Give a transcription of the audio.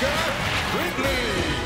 Parker Ridley.